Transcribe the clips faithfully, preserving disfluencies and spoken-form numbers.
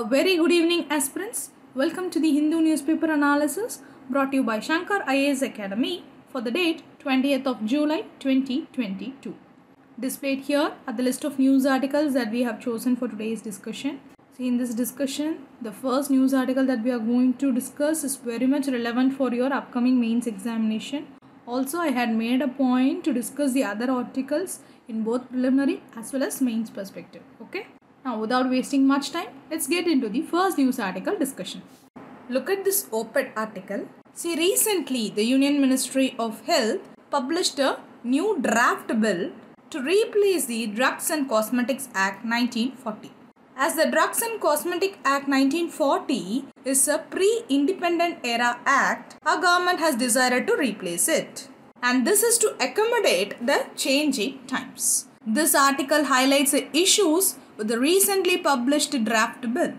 A very good evening, aspirants. Welcome to the Hindu newspaper analysis brought to you by Shankar I A S Academy for the date twentieth of July twenty twenty-two. Displayed here are the list of news articles that we have chosen for today's discussion. See, in this discussion, the first news article that we are going to discuss is very much relevant for your upcoming mains examination. Also, I had made a point to discuss the other articles in both preliminary as well as mains perspective. Okay. Now, without wasting much time, let's get into the first news article discussion. Look at this op-ed article. See, recently the Union Ministry of Health published a new draft bill to replace the Drugs and Cosmetics Act nineteen forty. As the Drugs and Cosmetic Act nineteen forty is a pre-independent era act, our government has decided to replace it. And this is to accommodate the changing times. This article highlights the issues with the recently published draft bill.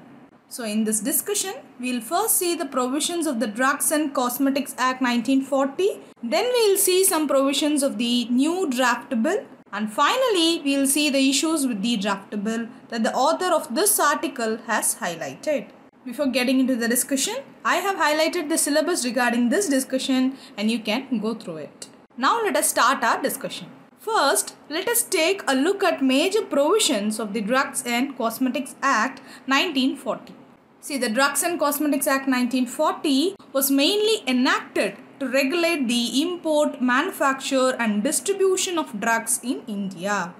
So in this discussion, we will first see the provisions of the Drugs and Cosmetics Act nineteen forty. Then we will see some provisions of the new draft bill. And finally, we will see the issues with the draft bill that the author of this article has highlighted. Before getting into the discussion, I have highlighted the syllabus regarding this discussion and you can go through it. Now let us start our discussion. First, let us take a look at major provisions of the Drugs and Cosmetics Act nineteen forty. See, the Drugs and Cosmetics Act nineteen forty was mainly enacted to regulate the import, manufacture and distribution of drugs in India.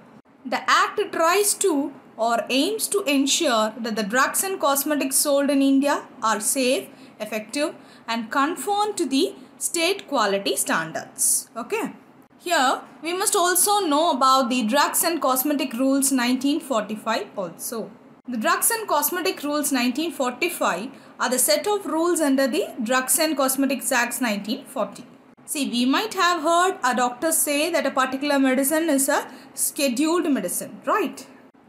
The Act tries to or aims to ensure that the drugs and cosmetics sold in India are safe, effective and conform to the state quality standards. Okay. Here, we must also know about the Drugs and Cosmetic Rules nineteen forty-five also. The Drugs and Cosmetic Rules nineteen forty-five are the set of rules under the Drugs and Cosmetics Act nineteen forty. See, we might have heard a doctor say that a particular medicine is a scheduled medicine, right?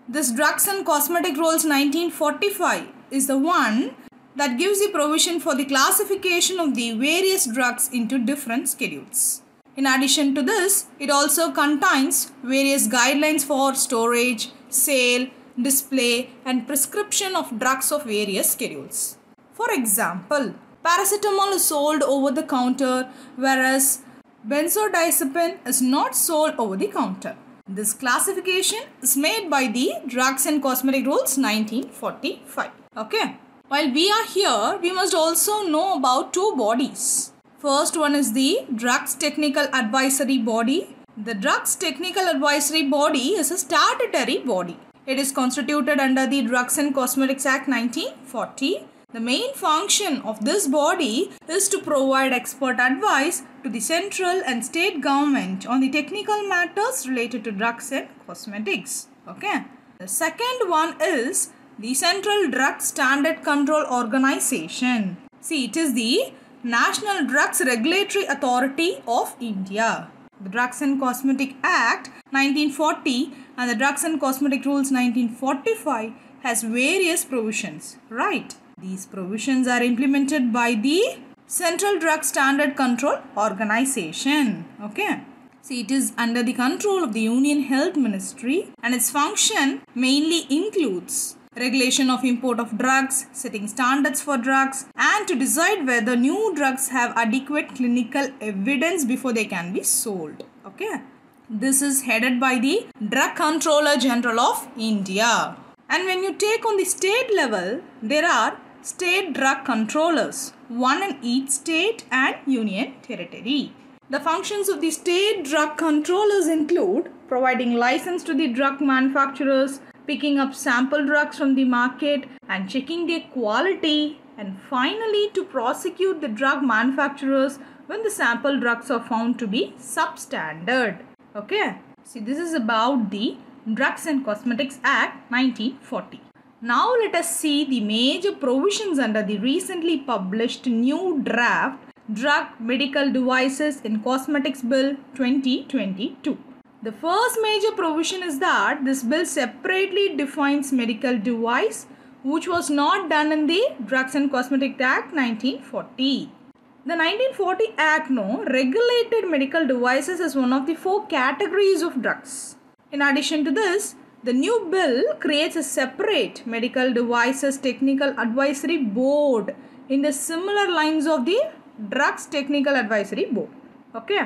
This Drugs and Cosmetic Rules nineteen forty-five is the one that gives the provision for the classification of the various drugs into different schedules. In addition to this, it also contains various guidelines for storage, sale, display and prescription of drugs of various schedules. For example, paracetamol is sold over the counter, whereas benzodiazepine is not sold over the counter. This classification is made by the Drugs and Cosmetic Rules nineteen forty-five. Okay. While we are here, we must also know about two bodies. First one is the Drugs Technical Advisory Body. The Drugs Technical Advisory Body is a statutory body. It is constituted under the Drugs and Cosmetics Act nineteen forty. The main function of this body is to provide expert advice to the central and state government on the technical matters related to drugs and cosmetics. Okay. The second one is the Central Drug Standard Control Organization. See, it is the National Drugs Regulatory Authority of India. The Drugs and Cosmetic Act nineteen forty and the Drugs and Cosmetic Rules nineteen forty-five has various provisions, right? These provisions are implemented by the Central Drug Standard Control Organization. Okay. See, it is under the control of the Union Health Ministry and its function mainly includes regulation of import of drugs, setting standards for drugs, and to decide whether new drugs have adequate clinical evidence before they can be sold. Okay. This is headed by the Drug Controller General of India. And when you take on the state level, there are state drug controllers, one in each state and union territory. The functions of the state drug controllers include providing license to the drug manufacturers, picking up sample drugs from the market and checking their quality, and finally to prosecute the drug manufacturers when the sample drugs are found to be substandard. Okay. See, this is about the Drugs and Cosmetics Act nineteen forty. Now let us see the major provisions under the recently published new draft Drug Medical Devices and Cosmetics Bill twenty twenty-two. The first major provision is that this bill separately defines medical device, which was not done in the Drugs and Cosmetics Act nineteen forty. The nineteen forty Act no regulated medical devices as one of the four categories of drugs. In addition to this, The new bill creates a separate Medical Devices Technical Advisory Board in the similar lines of the Drugs Technical Advisory Board. Okay.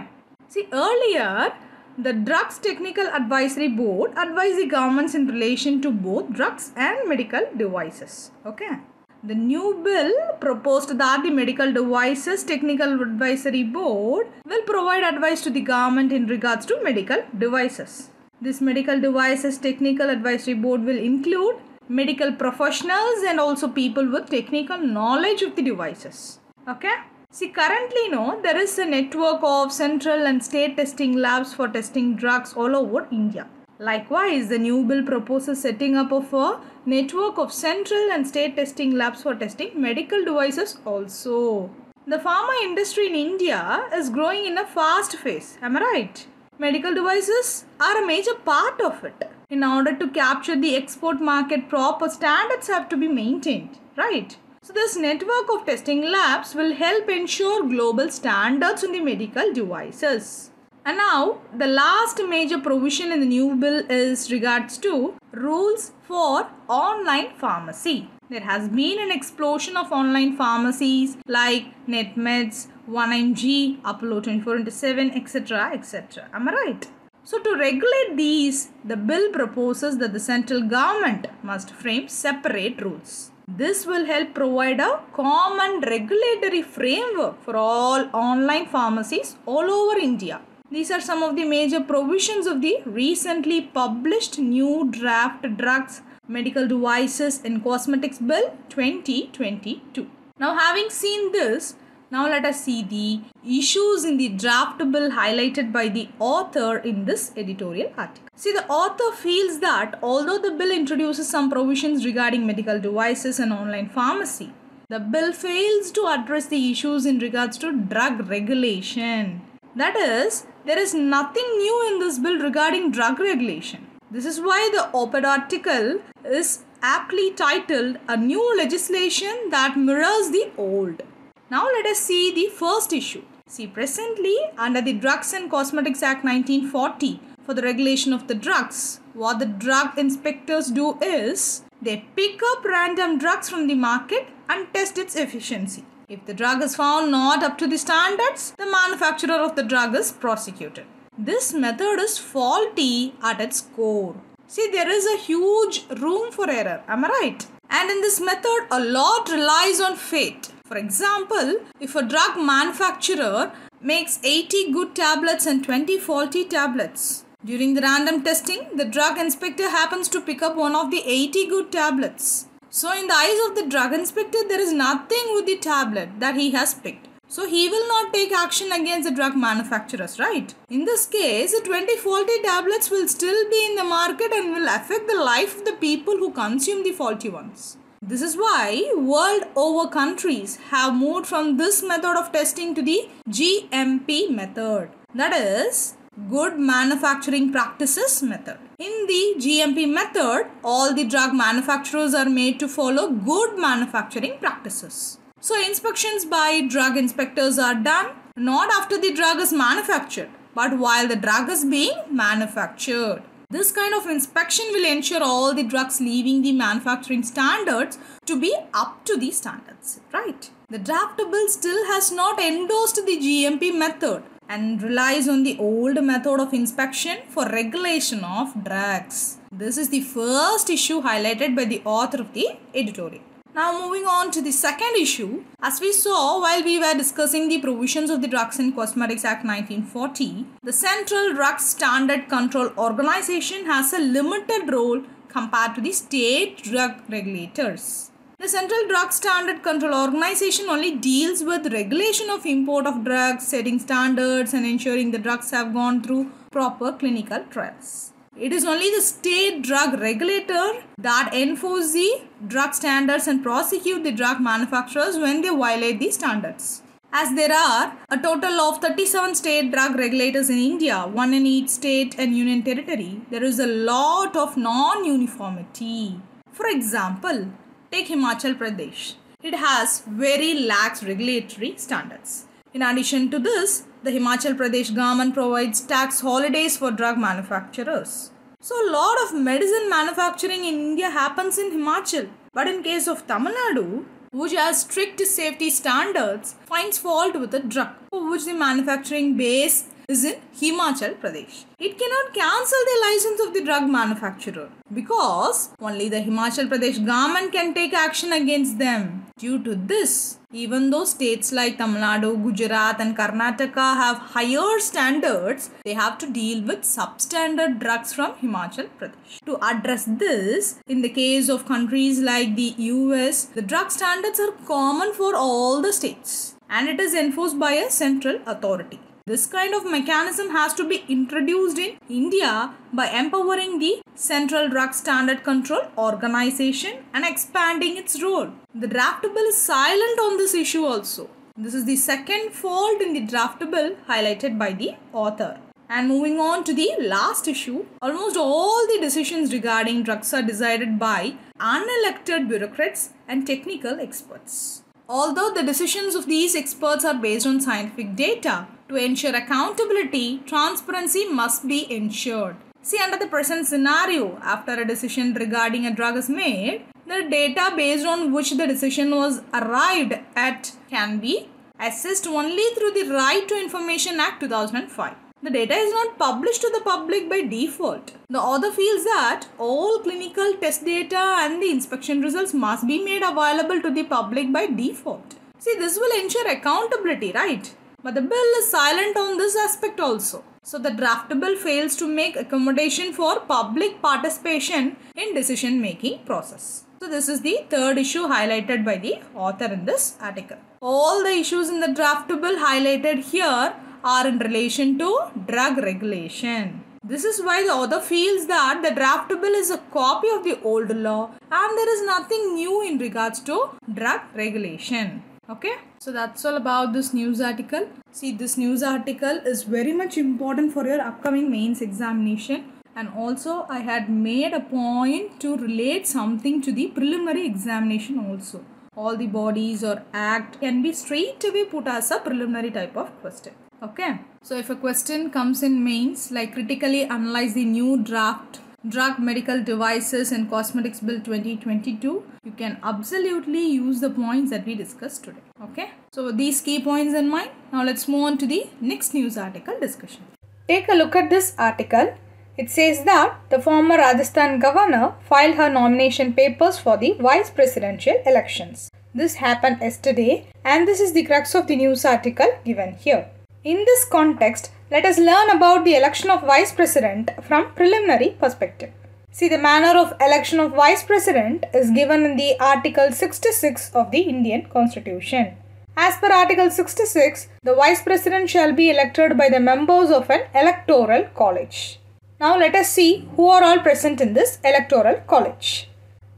See, earlier the Drugs Technical Advisory Board advised the governments in relation to both drugs and medical devices. Okay. The new bill proposed that the Medical Devices Technical Advisory Board will provide advice to the government in regards to medical devices. This Medical Devices Technical Advisory Board will include medical professionals and also people with technical knowledge of the devices. Okay. See, currently, you know, there is a network of central and state testing labs for testing drugs all over India. Likewise, the new bill proposes setting up of a network of central and state testing labs for testing medical devices also. The pharma industry in India is growing in a fast phase. Am I right? Medical devices are a major part of it. In order to capture the export market, proper standards have to be maintained. Right? So, this network of testing labs will help ensure global standards on the medical devices. And now, the last major provision in the new bill is regards to rules for online pharmacy. There has been an explosion of online pharmacies like NetMeds, one M G, Apollo twenty-four seven, et cetera, et cetera. Am I right? So, to regulate these, the bill proposes that the central government must frame separate rules. This will help provide a common regulatory framework for all online pharmacies all over India. These are some of the major provisions of the recently published new draft Drugs, Medical Devices and Cosmetics Bill twenty twenty-two. Now, having seen this, now let us see the issues in the draft bill highlighted by the author in this editorial article. See, the author feels that although the bill introduces some provisions regarding medical devices and online pharmacy, the bill fails to address the issues in regards to drug regulation. That is, there is nothing new in this bill regarding drug regulation. This is why the op-ed article is aptly titled "A New Legislation That Mirrors the Old." Now let us see the first issue. See, presently under the Drugs and Cosmetics Act nineteen forty, for the regulation of the drugs, what the drug inspectors do is they pick up random drugs from the market and test its efficiency. If the drug is found not up to the standards, the manufacturer of the drug is prosecuted. This method is faulty at its core. See, there is a huge room for error. Am I right? And in this method, a lot relies on fate. For example, if a drug manufacturer makes eighty good tablets and twenty faulty tablets, during the random testing, the drug inspector happens to pick up one of the eighty good tablets. So, in the eyes of the drug inspector, there is nothing with the tablet that he has picked. So, he will not take action against the drug manufacturers, right? In this case, the twenty faulty tablets will still be in the market and will affect the life of the people who consume the faulty ones. This is why world over countries have moved from this method of testing to the G M P method. That is, Good Manufacturing Practices method. In the G M P method, all the drug manufacturers are made to follow good manufacturing practices. So, inspections by drug inspectors are done not after the drug is manufactured, but while the drug is being manufactured. This kind of inspection will ensure all the drugs leaving the manufacturing standards to be up to the standards, right? The draft bill still has not endorsed the G M P method and relies on the old method of inspection for regulation of drugs. This is the first issue highlighted by the author of the editorial. Now moving on to the second issue. As we saw while we were discussing the provisions of the Drugs and Cosmetics Act nineteen forty, the Central Drug Standard Control Organization has a limited role compared to the state drug regulators. The Central Drug Standard Control Organization only deals with regulation of import of drugs, setting standards and ensuring the drugs have gone through proper clinical trials. It is only the state drug regulator that enforces the drug standards and prosecute the drug manufacturers when they violate these standards. As there are a total of thirty-seven state drug regulators in India, one in each state and union territory, there is a lot of non-uniformity. For example, take Himachal Pradesh. It has very lax regulatory standards. In addition to this, the Himachal Pradesh government provides tax holidays for drug manufacturers. So a lot of medicine manufacturing in India happens in Himachal. But in case of Tamil Nadu, which has strict safety standards, finds fault with a drug for which the manufacturing base is in Himachal Pradesh. It cannot cancel the license of the drug manufacturer because only the Himachal Pradesh government can take action against them. Due to this, even though states like Tamil Nadu, Gujarat and Karnataka have higher standards, they have to deal with substandard drugs from Himachal Pradesh. To address this, in the case of countries like the U S, the drug standards are common for all the states and it is enforced by a central authority. This kind of mechanism has to be introduced in India by empowering the Central Drug Standard Control Organization and expanding its role. The draft bill is silent on this issue also. This is the second fault in the draft bill highlighted by the author. And moving on to the last issue, almost all the decisions regarding drugs are decided by unelected bureaucrats and technical experts. Although the decisions of these experts are based on scientific data, to ensure accountability, transparency must be ensured. See, under the present scenario, after a decision regarding a drug is made, the data based on which the decision was arrived at can be assessed only through the Right to Information Act two thousand five. The data is not published to the public by default. The author feels that all clinical test data and the inspection results must be made available to the public by default. See, this will ensure accountability, right? But the bill is silent on this aspect also. So the draft bill fails to make accommodation for public participation in decision making process. So this is the third issue highlighted by the author in this article. All the issues in the draft bill highlighted here are in relation to drug regulation. This is why the author feels that the draft bill is a copy of the old law and there is nothing new in regards to drug regulation. Okay, so that's all about this news article. See, this news article is very much important for your upcoming mains examination. And also I had made a point to relate something to the preliminary examination also. All the bodies or act can be straight away put as a preliminary type of question. Okay, so if a question comes in mains, like critically analyze the new draft Drug Medical Devices and Cosmetics Bill twenty twenty-two, you can absolutely use the points that we discussed today. Okay, so with these key points in mind, now let's move on to the next news article discussion. Take a look at this article. It says that the former Rajasthan governor filed her nomination papers for the vice presidential elections. This happened yesterday and this is the crux of the news article given here. In this context, let us learn about the election of Vice President from preliminary perspective. See, the manner of election of Vice President is given in the Article sixty-six of the Indian Constitution. As per Article sixty-six, the Vice President shall be elected by the members of an electoral college. Now let us see who are all present in this electoral college.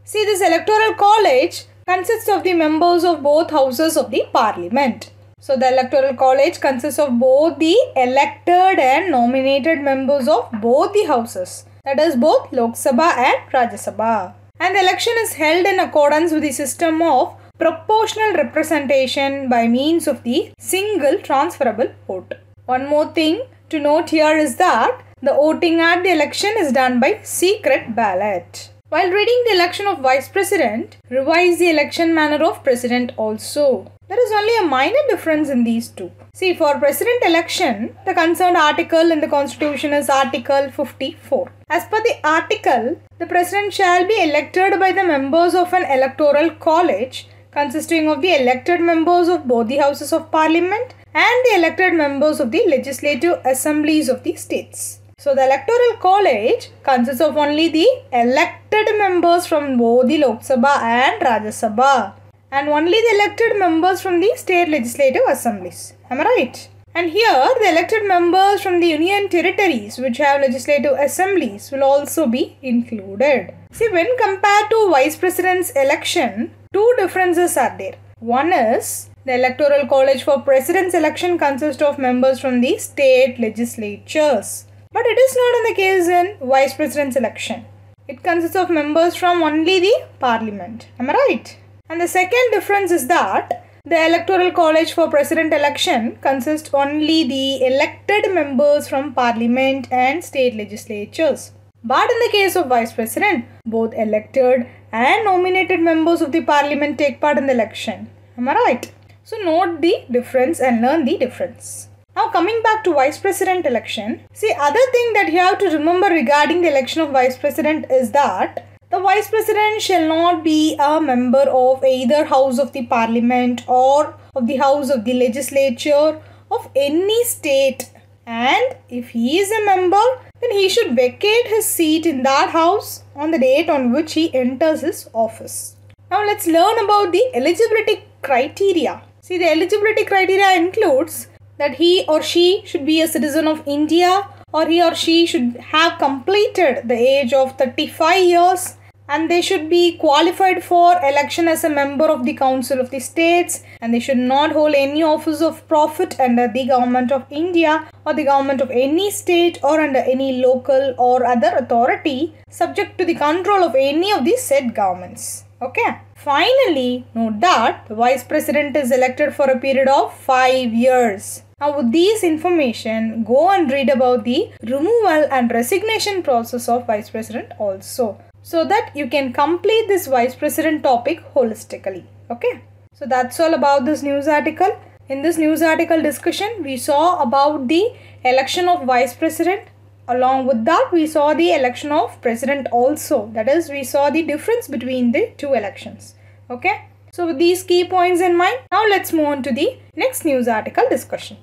See, this electoral college consists of the members of both houses of the parliament. So, the electoral college consists of both the elected and nominated members of both the houses, that is both Lok Sabha and Rajya Sabha. And the election is held in accordance with the system of proportional representation by means of the single transferable vote. One more thing to note here is that the voting at the election is done by secret ballot. While reading the election of Vice President, revise the election manner of President also. There is only a minor difference in these two. See, for President election, the concerned article in the Constitution is Article fifty-four. As per the article, the President shall be elected by the members of an electoral college consisting of the elected members of both the Houses of Parliament and the elected members of the Legislative Assemblies of the states. So, the electoral college consists of only the elected members from both the Lok Sabha and Rajya Sabha and only the elected members from the state legislative assemblies. Am I right? And here, the elected members from the union territories which have legislative assemblies will also be included. See, when compared to Vice President's election, two differences are there. One is, the electoral college for President's election consists of members from the state legislatures. But it is not in the case in Vice President's election. It consists of members from only the Parliament. Am I right? And the second difference is that the electoral college for President election consists only the elected members from Parliament and state legislatures. But in the case of Vice President, both elected and nominated members of the Parliament take part in the election. Am I right? So note the difference and learn the difference. Now coming back to Vice President election, see, other thing that you have to remember regarding the election of Vice President is that the Vice President shall not be a member of either House of the Parliament or of the House of the Legislature of any state, and if he is a member, then he should vacate his seat in that house on the date on which he enters his office. Now let's learn about the eligibility criteria. See, the eligibility criteria includes that he or she should be a citizen of India, or he or she should have completed the age of thirty-five years, and they should be qualified for election as a member of the Council of the States, and they should not hold any office of profit under the Government of India or the Government of any state or under any local or other authority subject to the control of any of the said governments. Okay. Finally, note that the Vice President is elected for a period of five years. Now with this information, go and read about the removal and resignation process of Vice President also, so that you can complete this Vice President topic holistically. Okay. So that's all about this news article. In this news article discussion, we saw about the election of Vice President. Along with that, we saw the election of President also. That is, we saw the difference between the two elections. Okay. So with these key points in mind, now let's move on to the next news article discussion.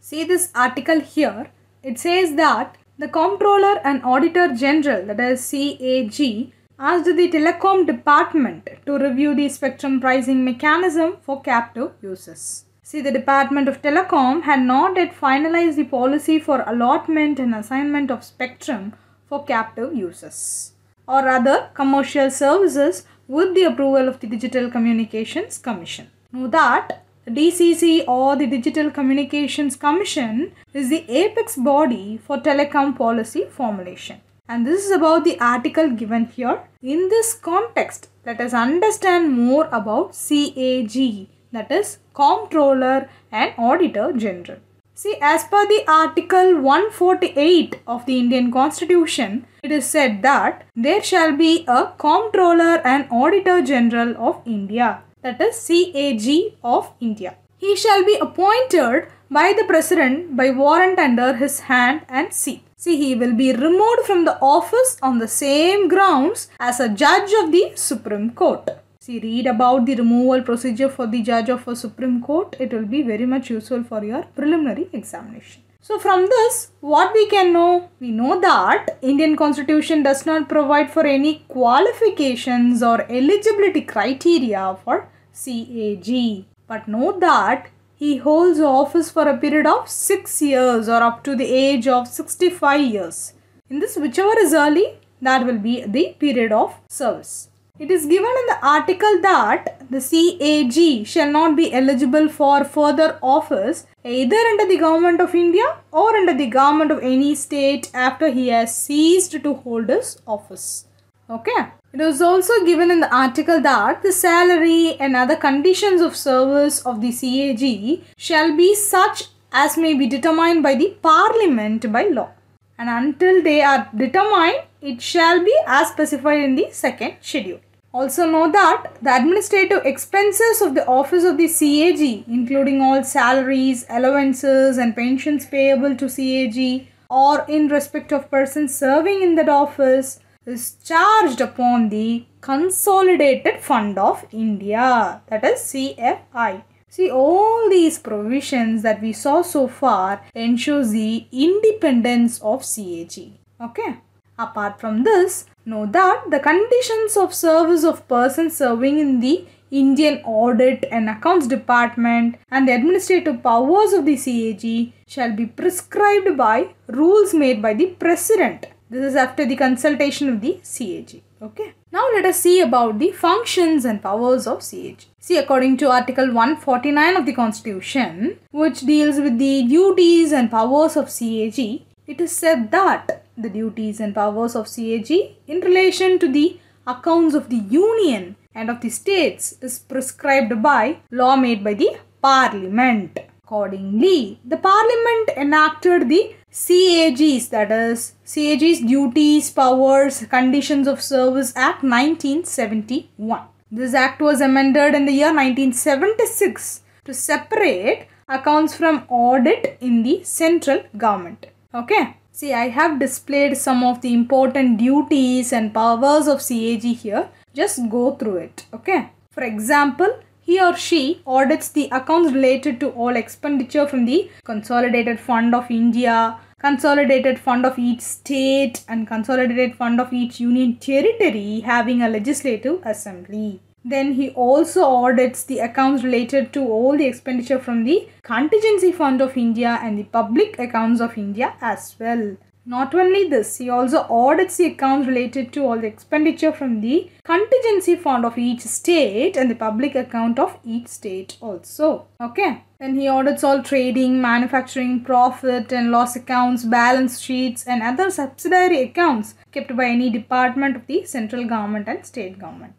See this article here. It says that the Comptroller and Auditor General, that is C A G, asked the Telecom Department to review the spectrum pricing mechanism for captive users. See, the Department of Telecom had not yet finalized the policy for allotment and assignment of spectrum for captive users, or rather commercial services, with the approval of the Digital Communications Commission. Know that the D C C, or the Digital Communications Commission, is the apex body for telecom policy formulation. And this is about the article given here. In this context, let us understand more about C A G, that is Comptroller and Auditor General. See, as per the Article one forty-eight of the Indian Constitution, it is said that there shall be a Comptroller and Auditor General of India, that is C A G of India. He shall be appointed by the President by warrant under his hand and seat. See, he will be removed from the office on the same grounds as a judge of the Supreme Court. See, read about the removal procedure for the judge of a Supreme Court. It will be very much useful for your preliminary examination. So from this, what we can know? We know that Indian Constitution does not provide for any qualifications or eligibility criteria for C A G. But note that he holds office for a period of six years, or up to the age of sixty-five years. In this, whichever is early, that will be the period of service. It is given in the article that the C A G shall not be eligible for further office either under the Government of India or under the government of any state after he has ceased to hold his office. Okay. It was also given in the article that the salary and other conditions of service of the C A G shall be such as may be determined by the Parliament by law, and until they are determined, it shall be as specified in the second schedule. Also know that the administrative expenses of the office of the C A G, including all salaries, allowances and pensions payable to C A G or in respect of persons serving in that office, is charged upon the Consolidated Fund of India, that is C F I. See, all these provisions that we saw so far ensures the independence of C A G. Okay. Apart from this, know that the conditions of service of persons serving in the Indian Audit and Accounts Department and the administrative powers of the C A G shall be prescribed by rules made by the President. This is after the consultation of the C A G. Okay. Now let us see about the functions and powers of C A G. See, according to Article one forty-nine of the Constitution, which deals with the duties and powers of C A G, it is said that the duties and powers of C A G in relation to the accounts of the Union and of the states is prescribed by law made by the Parliament. accordingly. The Parliament enacted the C A Gs, that is C A Gs Duties, Powers, Conditions of Service Act nineteen seventy-one. This act was amended in the year nineteen seventy-six to separate accounts from audit in the central government. Okay. See, I have displayed some of the important duties and powers of C A G here. Just go through it. Okay. For example, he or she audits the accounts related to all expenditure from the Consolidated Fund of India, Consolidated Fund of each state, and Consolidated Fund of each union territory having a legislative assembly. Then he also audits the accounts related to all the expenditure from the Contingency Fund of India and the Public Accounts of India as well. Not only this, he also audits the accounts related to all the expenditure from the Contingency Fund of each state and the Public Account of each state also. Okay. Then he audits all trading, manufacturing, profit and loss accounts, balance sheets and other subsidiary accounts kept by any department of the central government and state government.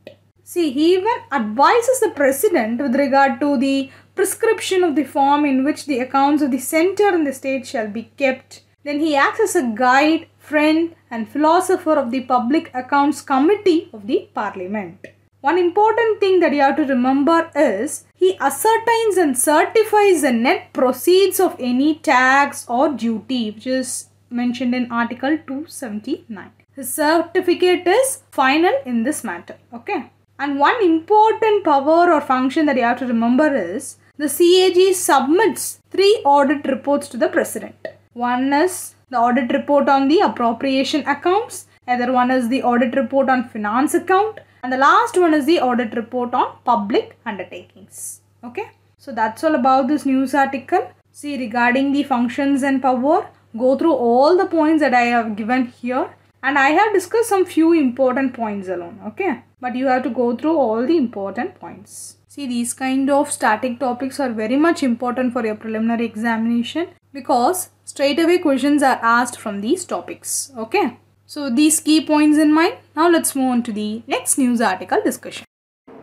See, he even advises the president with regard to the prescription of the form in which the accounts of the center and the state shall be kept. Then he acts as a guide, friend and philosopher of the Public Accounts Committee of the Parliament. One important thing that you have to remember is he ascertains and certifies the net proceeds of any tax or duty, which is mentioned in Article two seventy-nine. His certificate is final in this matter. Okay. And one important power or function that you have to remember is the C A G submits three audit reports to the president. One is the audit report on the appropriation accounts, other one is the audit report on finance account, and the last one is the audit report on public undertakings. Okay, so that's all about this news article. See, regarding the functions and power, go through all the points that I have given here. And I have discussed some few important points alone, okay? But you have to go through all the important points. See, these kind of static topics are very much important for your preliminary examination because straightaway questions are asked from these topics, okay? So, these key points in mind. Now, let's move on to the next news article discussion.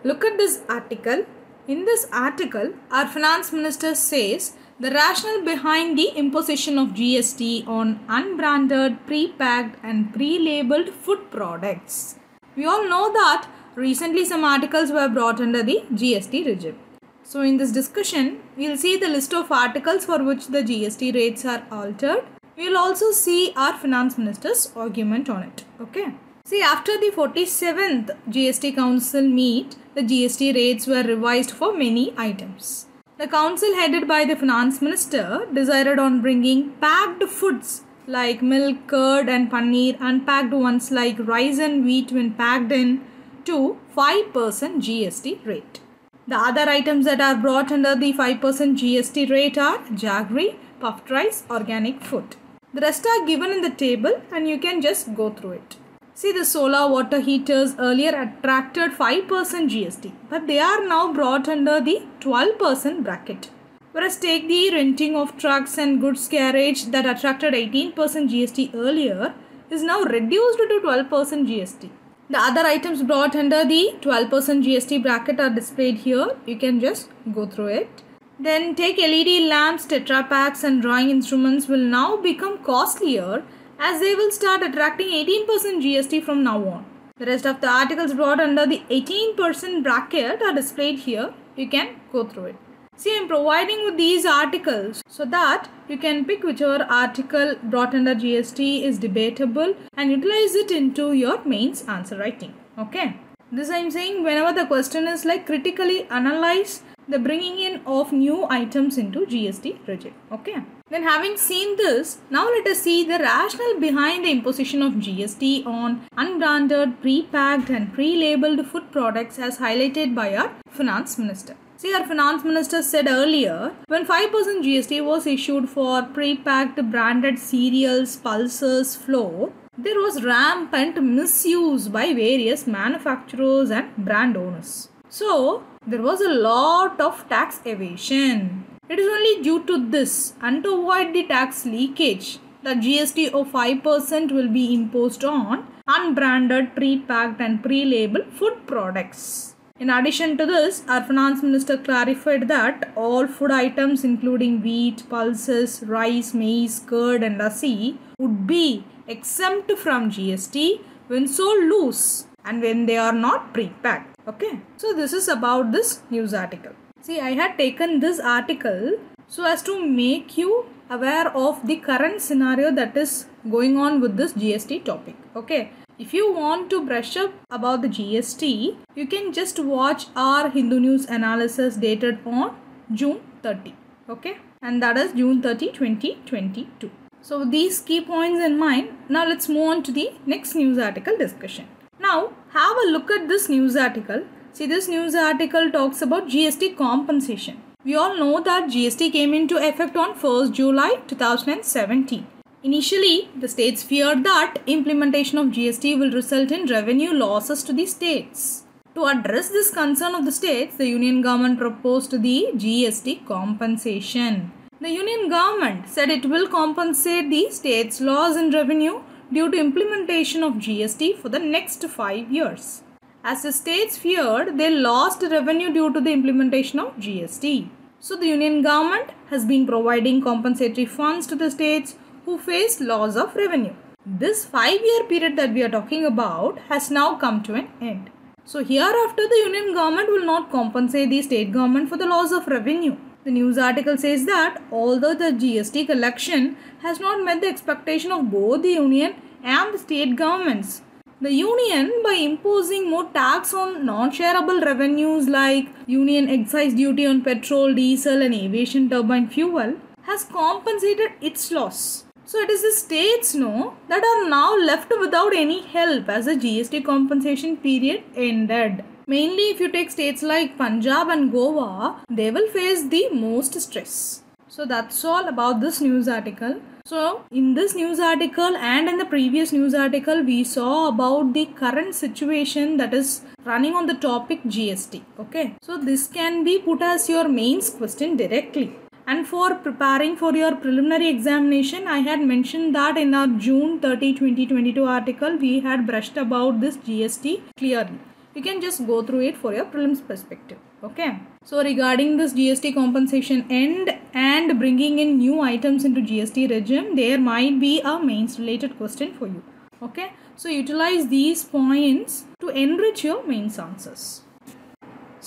Look at this article. In this article, our finance minister says the rationale behind the imposition of G S T on unbranded, pre-packed and pre-labeled food products. We all know that recently some articles were brought under the G S T regime. So in this discussion, we will see the list of articles for which the G S T rates are altered. We will also see our finance minister's argument on it. Okay. See, after the forty-seventh G S T Council meet, the G S T rates were revised for many items. The council headed by the finance minister decided on bringing packed foods like milk, curd and paneer, unpacked ones like rice and wheat when packed in to five percent G S T rate. The other items that are brought under the five percent G S T rate are jaggery, puffed rice, organic food. The rest are given in the table and you can just go through it. See, the solar water heaters earlier attracted five percent G S T, but they are now brought under the twelve percent bracket. Whereas take the renting of trucks and goods carriage that attracted eighteen percent G S T earlier is now reduced to twelve percent G S T. The other items brought under the twelve percent G S T bracket are displayed here. You can just go through it. Then take L E D lamps, tetra packs and drawing instruments will now become costlier as they will start attracting eighteen percent G S T from now on. The rest of the articles brought under the eighteen percent bracket are displayed here. You can go through it. See, I am providing with these articles so that you can pick whichever article brought under G S T is debatable and utilize it into your mains answer writing. Okay. This I am saying whenever the question is like critically analyze the bringing in of new items into G S T regime. Okay. Then having seen this, now let us see the rationale behind the imposition of G S T on unbranded, pre-packed and pre-labeled food products as highlighted by our finance minister. See, our finance minister said earlier, when five percent G S T was issued for pre-packed branded cereals, pulses, flour, there was rampant misuse by various manufacturers and brand owners. So, there was a lot of tax evasion. It is only due to this and to avoid the tax leakage that G S T of five percent will be imposed on unbranded, pre-packed and pre-labeled food products. In addition to this, our finance minister clarified that all food items including wheat, pulses, rice, maize, curd and lassi would be exempt from G S T when sold loose and when they are not pre-packed. Okay, so this is about this news article. See, I had taken this article so as to make you aware of the current scenario that is going on with this G S T topic. Okay. If you want to brush up about the G S T, you can just watch our Hindu news analysis dated on June thirtieth. Okay. And that is June thirtieth, twenty twenty-two. So with these key points in mind, now let's move on to the next news article discussion. Now have a look at this news article. See, this news article talks about G S T compensation. We all know that G S T came into effect on first July two thousand seventeen. Initially, the states feared that implementation of G S T will result in revenue losses to the states. To address this concern of the states, the union government proposed the G S T compensation. The union government said it will compensate the states' loss in revenue due to implementation of G S T for the next five years. As the states feared, they lost revenue due to the implementation of G S T. So the union government has been providing compensatory funds to the states who face loss of revenue. This five-year period that we are talking about has now come to an end. So hereafter, the union government will not compensate the state government for the loss of revenue. The news article says that although the G S T collection has not met the expectation of both the union and the state governments, the union, by imposing more tax on non-shareable revenues like union excise duty on petrol, diesel and aviation turbine fuel, has compensated its loss. So it is the states no that are now left without any help as the G S T compensation period ended. Mainly if you take states like Punjab and Goa, they will face the most stress. So that's all about this news article. So in this news article and in the previous news article, we saw about the current situation that is running on the topic G S T. Okay, so this can be put as your mains question directly. And for preparing for your preliminary examination, I had mentioned that in our June thirtieth, twenty twenty-two article, we had brushed about this G S T clearly. You can just go through it for your prelims perspective. Okay. So regarding this G S T compensation end and bringing in new items into G S T regime, there might be a mains related question for you. Okay. So utilize these points to enrich your mains answers.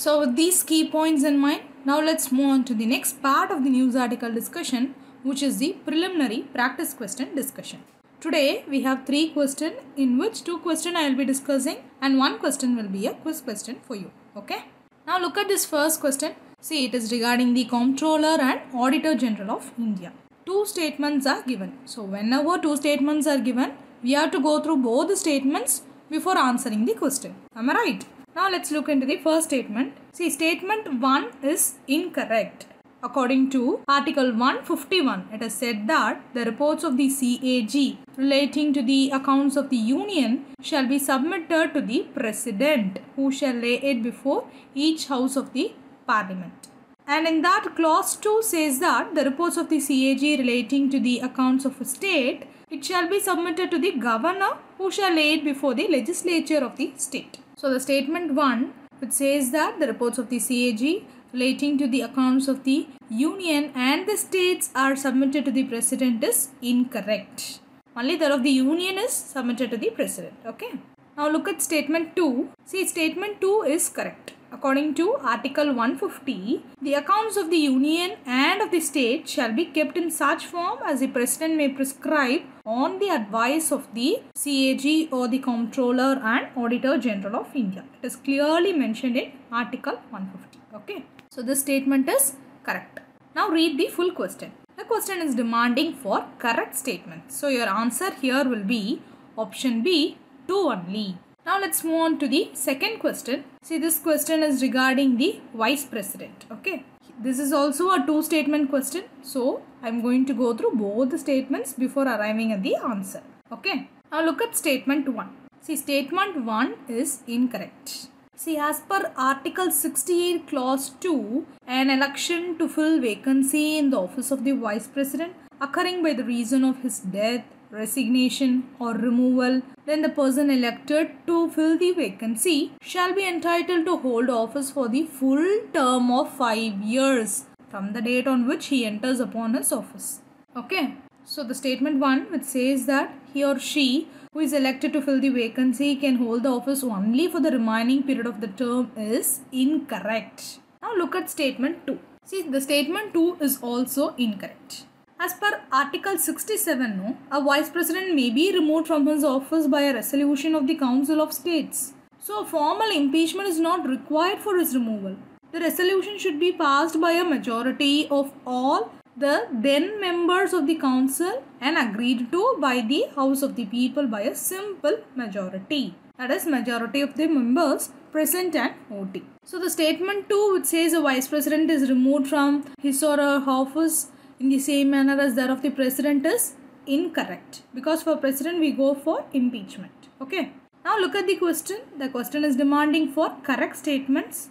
So with these key points in mind, now let's move on to the next part of the news article discussion, which is the preliminary practice question discussion. Today we have three questions, in which two questions I will be discussing and one question will be a quiz question for you. Okay. Now look at this first question. See, it is regarding the Comptroller and Auditor General of India. Two statements are given. So whenever two statements are given, we have to go through both the statements before answering the question. Am I right? Now let's look into the first statement. See, statement one is incorrect. According to Article one fifty-one, it is said that the reports of the C A G relating to the accounts of the union shall be submitted to the President, who shall lay it before each house of the Parliament. And in that clause two says that the reports of the C A G relating to the accounts of a state, it shall be submitted to the Governor, who shall lay it before the legislature of the state. So the statement one, which says that the reports of the C A G relating to the accounts of the union and the states are submitted to the President, is incorrect. Only that of the union is submitted to the President. Okay. Now look at statement two. See, statement two is correct. According to Article one fifty, the accounts of the union and of the state shall be kept in such form as the President may prescribe on the advice of the C A G or the Comptroller and Auditor General of India. It is clearly mentioned in Article one fifty. Okay. So this statement is correct. Now read the full question. The question is demanding for correct statements. So your answer here will be option B, two only. Now let's move on to the second question. See, this question is regarding the Vice President. Okay. This is also a two statement question. So I'm going to go through both the statements before arriving at the answer. Okay. Now look at statement one. See, statement one is incorrect. See, as per Article sixty-eight clause two, an election to fill vacancy in the office of the Vice President occurring by the reason of his death, resignation, or removal, then the person elected to fill the vacancy shall be entitled to hold office for the full term of five years from the date on which he enters upon his office. Okay. So the statement one, which says that he or she who is elected to fill the vacancy can hold the office only for the remaining period of the term, is incorrect. Now look at statement two. See, the statement two is also incorrect. As per Article sixty-seven, no, a Vice President may be removed from his office by a resolution of the Council of States. So a formal impeachment is not required for his removal. The resolution should be passed by a majority of all the then members of the council and agreed to by the House of the People by a simple majority, that is majority of the members present and voting. So the statement two, which says a vice president is removed from his or her office in the same manner as that of the president, is incorrect, because for president we go for impeachment. Okay. Now look at the question. The question is demanding for correct statements.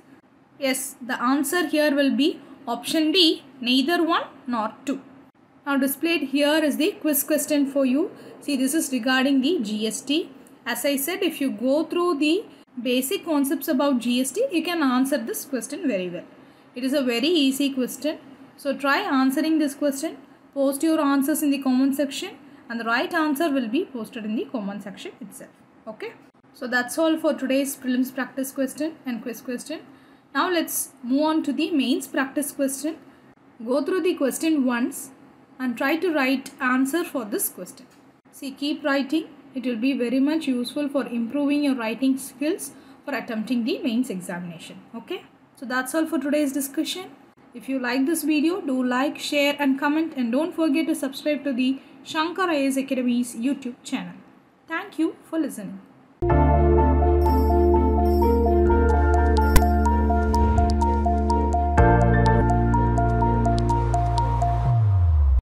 Yes, the answer here will be option D, neither one nor two. Now displayed here is the quiz question for you. See, this is regarding the G S T. As I said, if you go through the basic concepts about G S T, you can answer this question very well. It is a very easy question. So try answering this question. Post your answers in the comment section, and the right answer will be posted in the comment section itself. Okay. So that's all for today's prelims practice question and quiz question. Now let's move on to the mains practice question. Go through the question once and try to write answer for this question. See, keep writing. It will be very much useful for improving your writing skills for attempting the mains examination. Okay. So that's all for today's discussion. If you like this video, do like, share and comment, and don't forget to subscribe to the Shankar I A S Academy's YouTube channel. Thank you for listening.